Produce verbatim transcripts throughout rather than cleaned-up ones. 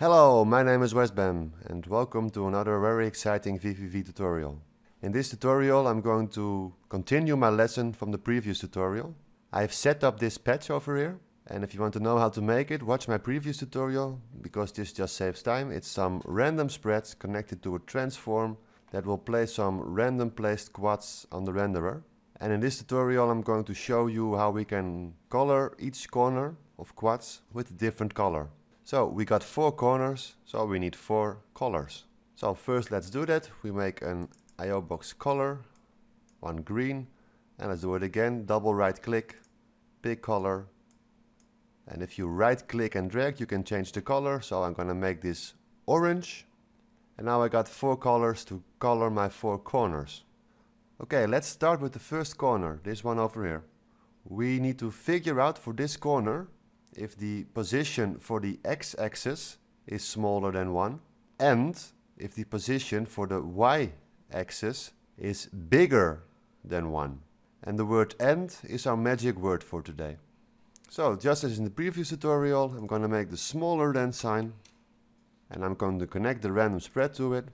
Hello, my name is Westbam and welcome to another very exciting V V V tutorial. In this tutorial I'm going to continue my lesson from the previous tutorial. I've set up this patch over here, and if you want to know how to make it, watch my previous tutorial, because this just saves time. It's some random spreads connected to a transform that will place some random placed quads on the renderer. And in this tutorial I'm going to show you how we can color each corner of quads with a different color. So we got four corners, so we need four colors. So first let's do that. We make an I O box color, one green, and let's do it again. Double right click, pick color. And if you right click and drag, you can change the color. So I'm gonna make this orange. And now I got four colors to color my four corners. Okay, let's start with the first corner, this one over here. We need to figure out for this corner if the position for the x-axis is smaller than one, and if the position for the y-axis is bigger than one. And the word AND is our magic word for today. So just as in the previous tutorial, I'm going to make the smaller than sign, and I'm going to connect the random spread to it.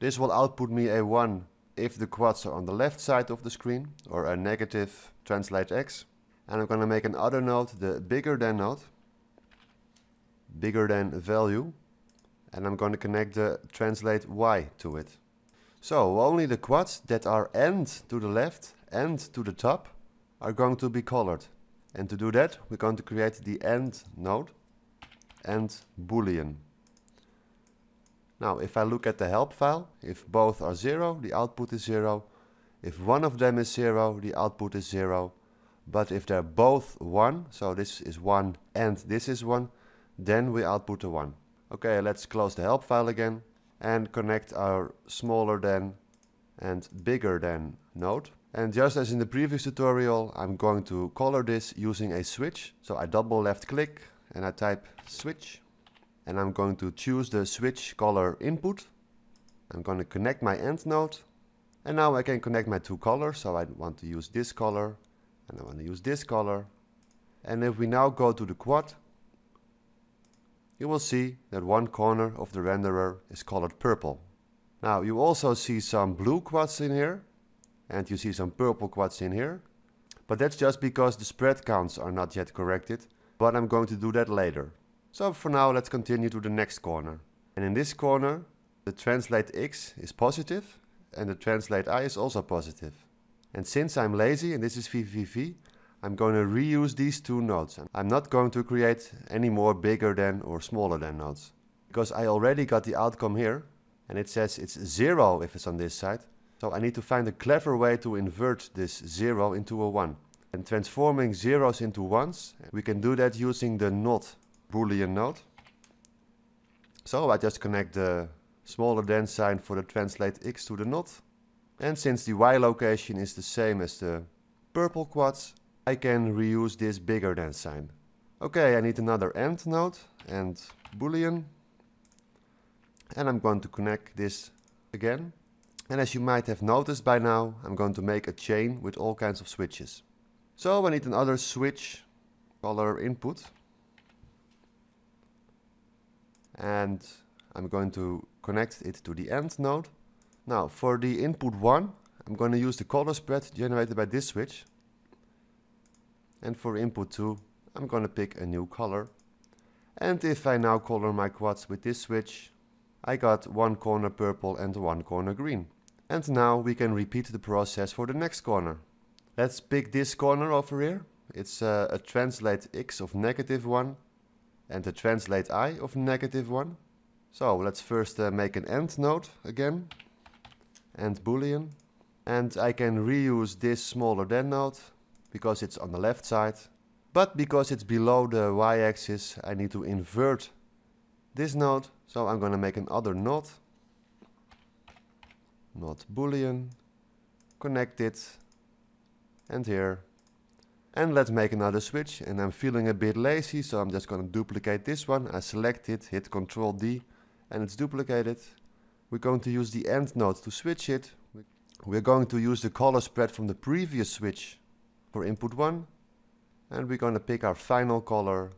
This will output me a one if the quads are on the left side of the screen, or a negative translate x. And I'm going to make another node, the bigger than node, bigger than value, and I'm going to connect the translate y to it. So only the quads that are AND to the left and to the top are going to be colored. And to do that, we're going to create the AND node and boolean. Now if I look at the help file, if both are zero, the output is zero. If one of them is zero, the output is zero. But if they're both one, so this is one and this is one, then we output a one. Okay, let's close the help file again and connect our smaller than and bigger than node. And just as in the previous tutorial, I'm going to color this using a switch. So I double left click and I type switch, and I'm going to choose the switch color input. I'm going to connect my AND node, and now I can connect my two colors. So I want to use this color, and I want to use this color. And if we now go to the quad, you will see that one corner of the renderer is colored purple. Now you also see some blue quads in here, and you see some purple quads in here, but that's just because the spread counts are not yet corrected, but I'm going to do that later. So for now let's continue to the next corner. And in this corner the translate x is positive and the translate I is also positive. And since I'm lazy and this is V V V V, I'm going to reuse these two nodes. I'm not going to create any more bigger than or smaller than nodes, because I already got the outcome here, and it says it's zero if it's on this side. So I need to find a clever way to invert this zero into a one. And transforming zeros into ones, we can do that using the NOT boolean node. So I just connect the smaller than sign for the translate x to the NOT. And since the Y location is the same as the purple quads, I can reuse this bigger than sign. Okay, I need another AND node and boolean. And I'm going to connect this again. And as you might have noticed by now, I'm going to make a chain with all kinds of switches. So I need another switch color input. And I'm going to connect it to the AND node. Now for the input one, I'm going to use the color spread generated by this switch. And for input two, I'm going to pick a new color. And if I now color my quads with this switch, I got one corner purple and one corner green. And now we can repeat the process for the next corner. Let's pick this corner over here. It's a, a translate x of negative one and a translate I of negative one. So let's first uh, make an AND node again. And boolean, and I can reuse this smaller than node because it's on the left side, but because it's below the y-axis I need to invert this node. So I'm going to make another node, not boolean, connect it, and here, and let's make another switch. And I'm feeling a bit lazy, so I'm just going to duplicate this one. I select it, hit Ctrl D, and it's duplicated. We're going to use the AND node to switch it. We're going to use the color spread from the previous switch for input one. And we're going to pick our final color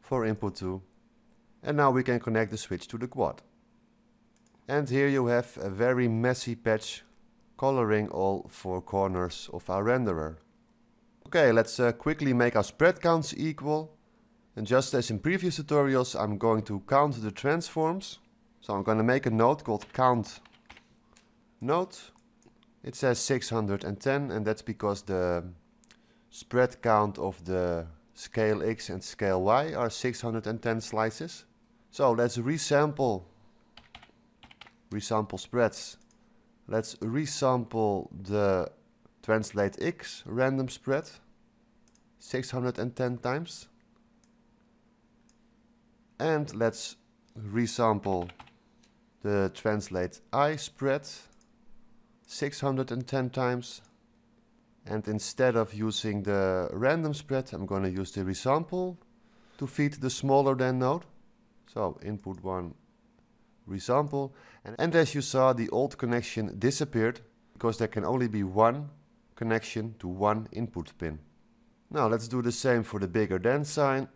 for input two. And now we can connect the switch to the quad. And here you have a very messy patch coloring all four corners of our renderer. Okay, let's uh, quickly make our spread counts equal. And just as in previous tutorials, I'm going to count the transforms. So I'm going to make a node called count node. It says six hundred ten, and that's because the spread count of the scale X and scale Y are six hundred ten slices. So let's resample, resample spreads. Let's resample the translate X random spread six hundred ten times. And let's resample the translate I spread six hundred ten times. And instead of using the random spread, I'm going to use the resample to feed the smaller than node. So input one, resample. And, and as you saw, the old connection disappeared because there can only be one connection to one input pin. Now let's do the same for the bigger than sign.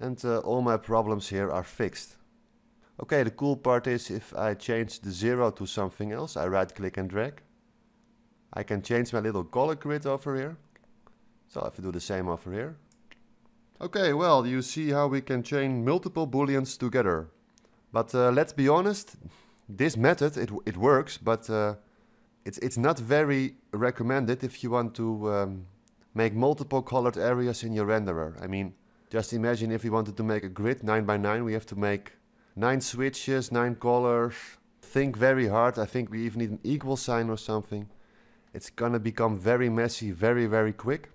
And uh, all my problems here are fixed. Okay, the cool part is if I change the zero to something else, I right click and drag. I can change my little color grid over here. So I have to do the same over here. Okay, well, you see how we can chain multiple booleans together. But uh, let's be honest, this method, it, it works, but uh, it's, it's not very recommended if you want to um, make multiple colored areas in your renderer. I mean, just imagine if we wanted to make a grid nine by nine, we have to make nine switches, nine colors. Think very hard. I think we even need an equal sign or something. It's gonna become very messy very, very quick.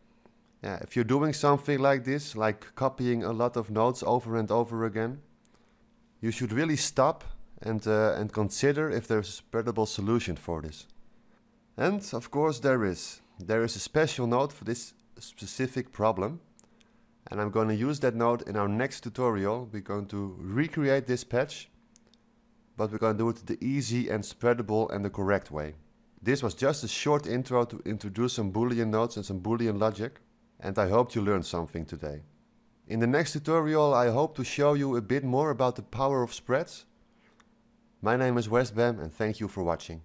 Yeah, if you're doing something like this, like copying a lot of nodes over and over again, you should really stop and, uh, and consider if there's a spreadable solution for this. And of course there is. There is a special node for this specific problem. And I'm going to use that node in our next tutorial. We're going to recreate this patch, but we're going to do it the easy and spreadable and the correct way. This was just a short intro to introduce some Boolean nodes and some Boolean logic, and I hope you learned something today. In the next tutorial, I hope to show you a bit more about the power of spreads. My name is Westbam, and thank you for watching.